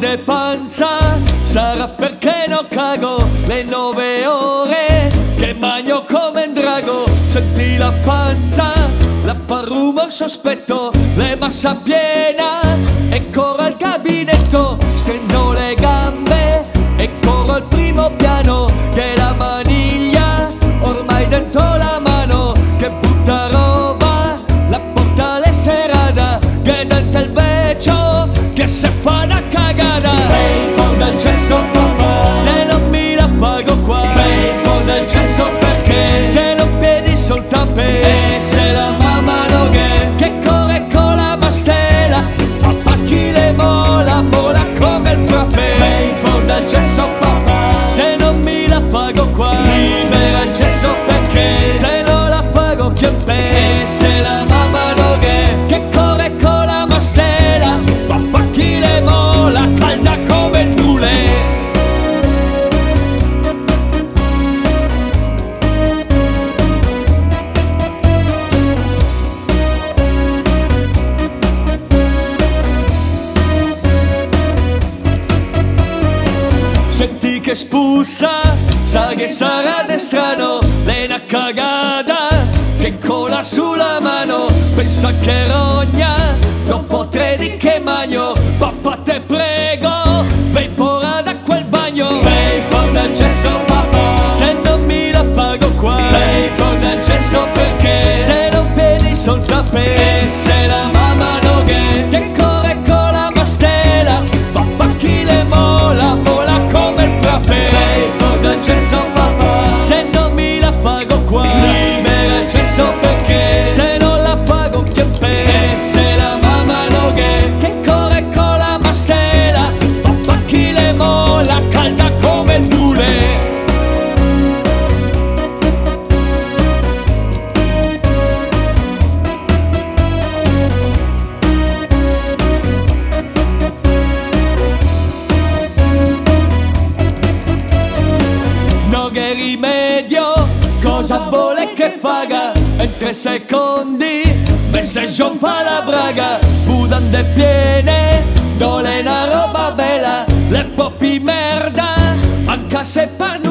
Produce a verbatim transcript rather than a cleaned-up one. de panza, sarà perché non cago le nove ore che bagno come un drago. Senti la panza, la fa rumor sospetto, le massa piena e corro al gabinetto. Stringo le gambe e corro al primo piano, che la maniglia ormai dentro la mano, che butta roba, la porta le serata, che dentro il vecchio che se fa una cagata. Hey, fondo al cesso papà, se non mi la pago qua. Hey, fondo al cesso perché se non piedi sul tappè, hey, se la mamma no che che corre con la mastela, papà chi le vola, vola come il frappè. Hey, fondo al cesso papà, se non mi la pago qua. Libera il cesso perché se non la pago chi è pè, se la mamma no che che corre con la mastela, papà chi le vola, calda come il brulè. Senti che spussa, sa che sarà de strano, lei una cagata che cola sulla mano, pensa che rogna, dopo tre di che magno, papà te prego, vai fuori da quel bagno. Vai fuori dal cesso papà, se non mi la pago qua. Vai fuori dal cesso perché se non peli sol tappè, e se la mamma no che che corre con la mastela, papà chi le mola, vola come il frappè. Vai fuori dal cesso papà, se non mi la pago qua. Libera il cesso perché se non la pago chi è pè, e se la mamma no che che corre con la mastela, papà chi le mola, calda come il brulè. No che rimedio, cosa vuole che faga? In tre secondi messaggio fa la braga. Budande piene, non è una roba bella, le popi merda, anche se fanno